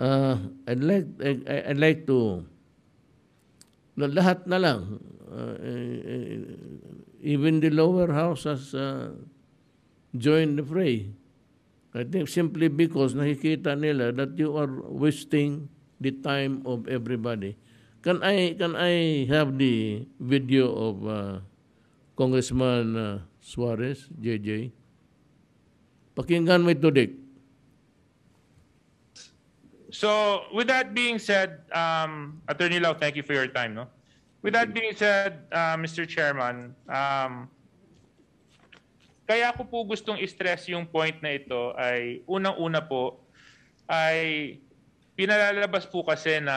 I'd like to lahat na lang, even the lower house has joined the fray. I think simply because nakikita nila that you are wasting the time of everybody. Can I have the video of Congressman Suarez, JJ? Pakinggan mo ito, Dick. So, with that being said, Attorney Lau, thank you for your time. No? With that being said, Mr. Chairman, kaya ko po gustong i-stress yung point na ito ay unang-una po ay pinalalabas po kasi na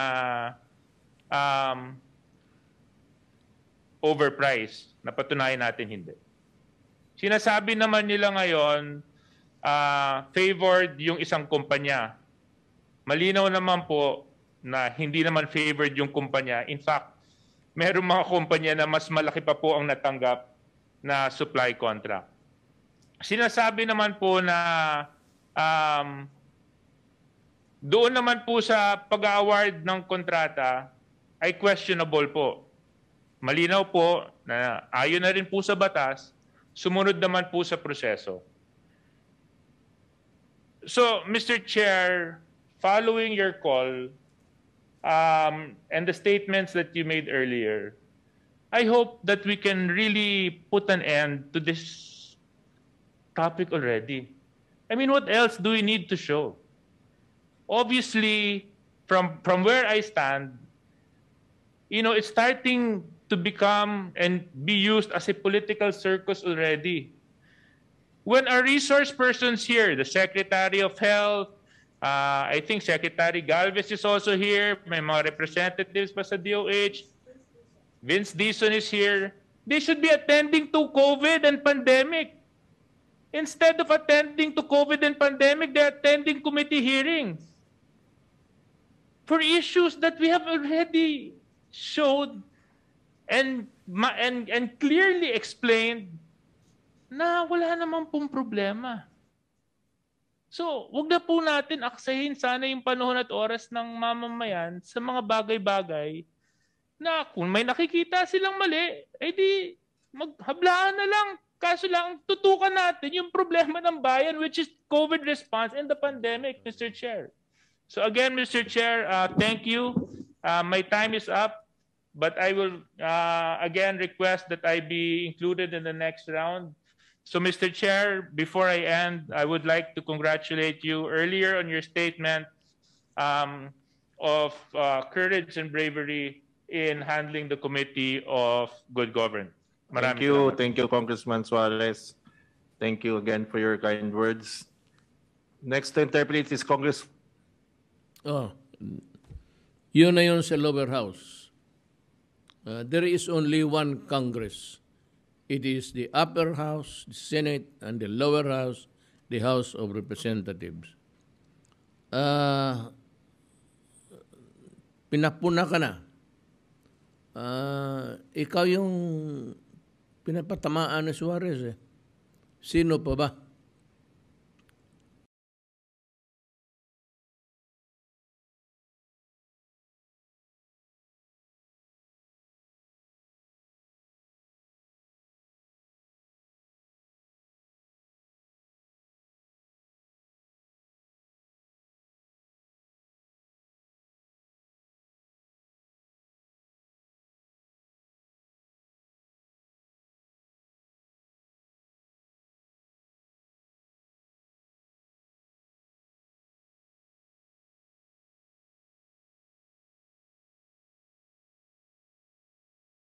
overpriced. Napatunayan natin hindi. Sinasabi naman nila ngayon favored yung isang kumpanya. Malinaw naman po na hindi naman favored yung kumpanya. In fact, meron mga kumpanya na mas malaki pa po ang natanggap na supply contract. Sinasabi naman po na doon naman po sa pag-award ng kontrata ay questionable po. Malinaw po na ayon na rin po sa batas, sumunod naman po sa proseso. So, Mr. Chair, following your call and the statements that you made earlier, I hope that we can really put an end to this topic already. I mean, what else do we need to show? Obviously, from where I stand, you know, it's starting to become and be used as a political circus already. When our resource persons here, the Secretary of Health, I think Secretary Galvez is also here. May mga representatives pa sa DOH. Vince Dizon is here. They should be attending to COVID and pandemic. Instead of attending to COVID and pandemic, they're attending committee hearings for issues that we have already showed and clearly explained na wala naman pong problema. So, wag na po natin aksahin sana yung panahon at oras ng mamamayan sa mga bagay-bagay na kung may nakikita silang mali, eh di maghablaan na lang. Kaso lang, tutukan natin yung problema ng bayan, which is COVID response and the pandemic, Mr. Chair. So again, Mr. Chair, thank you. My time is up, but I will again request that I be included in the next round. So, Mr. Chair, before I end, I would like to congratulate you earlier on your statement of courage and bravery in handling the Committee of Good Governance. Thank you. Thank you, Congressman Suarez. Thank you again for your kind words. Next to interpolate is Congress. Oh, yun na yun sa lower house. There is only one Congress. It is the upper house, the Senate, and the lower house, the House of Representatives. Pinapuna ka na. Ikaw yung pinapatamaan ni Suarez. Sino pa ba?